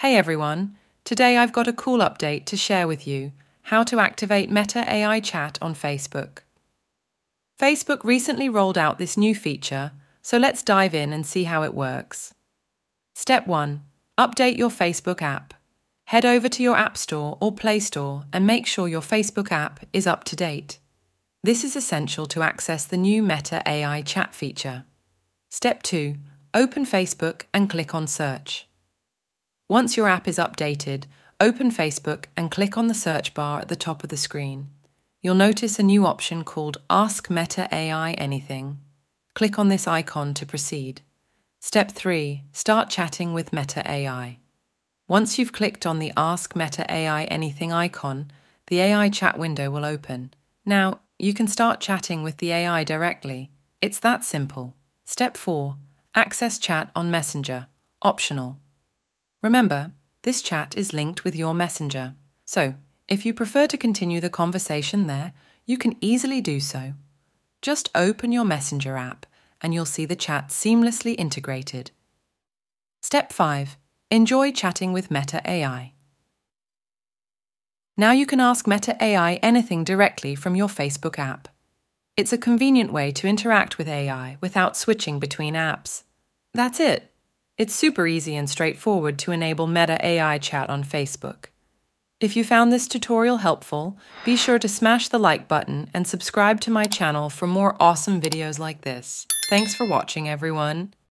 Hey everyone, today I've got a cool update to share with you, how to activate Meta AI chat on Facebook. Facebook recently rolled out this new feature, so let's dive in and see how it works. Step 1. Update your Facebook app. Head over to your App Store or Play Store and make sure your Facebook app is up to date. This is essential to access the new Meta AI chat feature. Step 2. Open Facebook and click on Search. Once your app is updated, open Facebook and click on the search bar at the top of the screen. You'll notice a new option called Ask Meta AI Anything. Click on this icon to proceed. Step 3. Start chatting with Meta AI. Once you've clicked on the Ask Meta AI Anything icon, the AI chat window will open. Now, you can start chatting with the AI directly. It's that simple. Step 4. Access chat on Messenger. Optional. Remember, this chat is linked with your Messenger, so if you prefer to continue the conversation there, you can easily do so. Just open your Messenger app and you'll see the chat seamlessly integrated. Step 5. Enjoy chatting with Meta AI. Now you can ask Meta AI anything directly from your Facebook app. It's a convenient way to interact with AI without switching between apps. That's it. It's super easy and straightforward to enable Meta AI chat on Facebook. If you found this tutorial helpful, be sure to smash the like button and subscribe to my channel for more awesome videos like this. Thanks for watching, everyone.